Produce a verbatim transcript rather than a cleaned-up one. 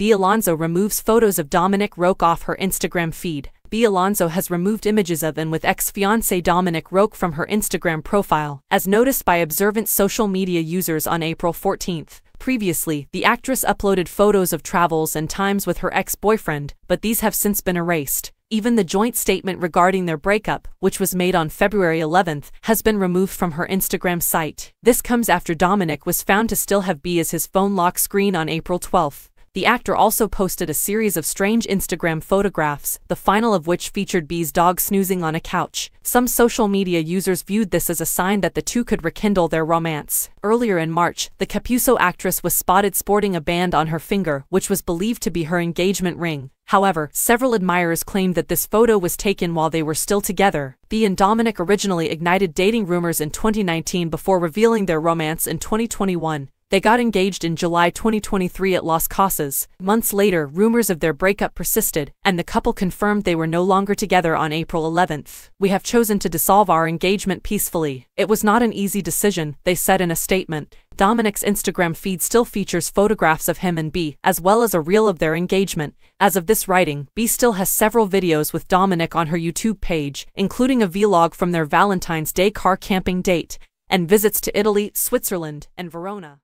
Bea Alonzo removes photos of Dominic Roque off her Instagram feed. Bea Alonzo has removed images of and with ex-fiancé Dominic Roque from her Instagram profile, as noticed by observant social media users on April fourteenth. Previously, the actress uploaded photos of travels and times with her ex-boyfriend, but these have since been erased. Even the joint statement regarding their breakup, which was made on February eleventh, has been removed from her Instagram site. This comes after Dominic was found to still have Bea as his phone lock screen on April twelfth. The actor also posted a series of strange Instagram photographs, the final of which featured Bea's dog snoozing on a couch. Some social media users viewed this as a sign that the two could rekindle their romance. Earlier in March, the Capuso actress was spotted sporting a band on her finger, which was believed to be her engagement ring. However, several admirers claimed that this photo was taken while they were still together. Bea and Dominic originally ignited dating rumors in twenty nineteen before revealing their romance in twenty twenty-one. They got engaged in July twenty twenty-three at Las Casas. Months later, rumors of their breakup persisted, and the couple confirmed they were no longer together on April eleventh. "We have chosen to dissolve our engagement peacefully. It was not an easy decision," they said in a statement. Dominic's Instagram feed still features photographs of him and Bea, as well as a reel of their engagement. As of this writing, Bea still has several videos with Dominic on her YouTube page, including a vlog from their Valentine's Day car camping date, and visits to Italy, Switzerland, and Verona.